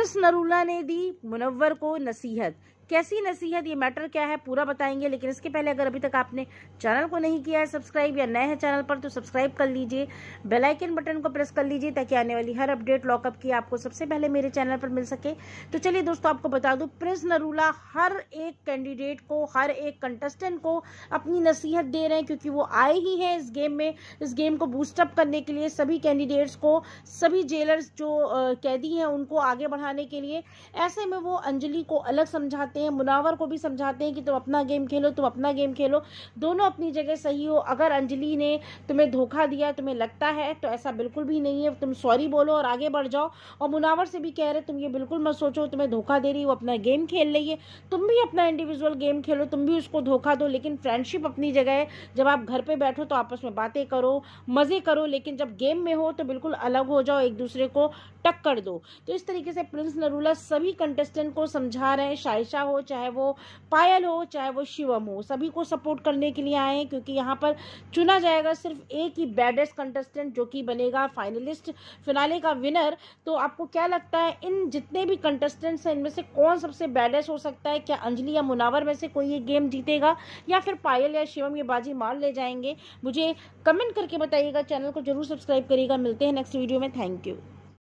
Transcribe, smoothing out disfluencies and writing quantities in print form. Prince Narula ने दी मुनव्वर को नसीहत। कैसी नसीहत, ये मैटर क्या है पूरा बताएंगे, लेकिन इसके पहले अगर अभी तक आपने चैनल को नहीं किया है सब्सक्राइब या नए हैं चैनल पर तो सब्सक्राइब कर लीजिए, बेल आइकन बटन को प्रेस कर लीजिए ताकि आने वाली हर अपडेट लॉकअप की आपको सबसे पहले मेरे चैनल पर मिल सके। तो चलिए दोस्तों आपको बता दूं, प्रिंस नरूला हर एक कैंडिडेट को, हर एक कंटेस्टेंट को अपनी नसीहत दे रहे हैं क्योंकि वो आए ही हैं इस गेम में। इस गेम को बूस्टअप करने के लिए सभी कैंडिडेट्स को, सभी जेलर्स जो कैदी हैं उनको आगे बढ़ाने के लिए। ऐसे में वो अंजलि को अलग समझाते, मुनावर को भी समझाते हैं कि तुम अपना गेम खेलो, तुम अपना गेम खेलो, दोनों अपनी जगह सही हो। अगर अंजलि ने तुम्हें धोखा दिया तुम्हें लगता है तो ऐसा बिल्कुल भी नहीं है, तुम सॉरी बोलो और आगे बढ़ जाओ। और मुनावर से भी कह रहे तुम ये बिल्कुल मत सोचो तुम्हें धोखा दे रही, वो अपना गेम खेल रही है, तुम भी अपना इंडिविजुअल गेम खेलो, तुम भी उसको धोखा दो, लेकिन फ्रेंडशिप अपनी जगह है। जब आप घर पर बैठो तो आपस में बातें करो, मजे करो, लेकिन जब गेम में हो तो बिल्कुल अलग हो जाओ, एक दूसरे को टक्कर दो। तो इस तरीके से प्रिंस नरूला सभी कंटेस्टेंट को समझा रहे हैं, शायशा हो, चाहे वो पायल हो, चाहे वो शिवम हो, सभी को सपोर्ट करने के लिए आए हैं क्योंकि यहाँ पर चुना जाएगा सिर्फ एक ही बैडेस्ट कंटेस्टेंट जो कि बनेगा फाइनलिस्ट, फिनाले का विनर। तो आपको क्या लगता है इन जितने भी कंटेस्टेंट्स हैं इनमें से कौन सबसे बैडेस्ट हो सकता है? क्या अंजलि या मुनावर में से कोई ये गेम जीतेगा या फिर पायल या शिवम ये बाजी मार ले जाएंगे? मुझे कमेंट करके बताइएगा, चैनल को जरूर सब्सक्राइब करिएगा। मिलते हैं नेक्स्ट वीडियो में, थैंक यू।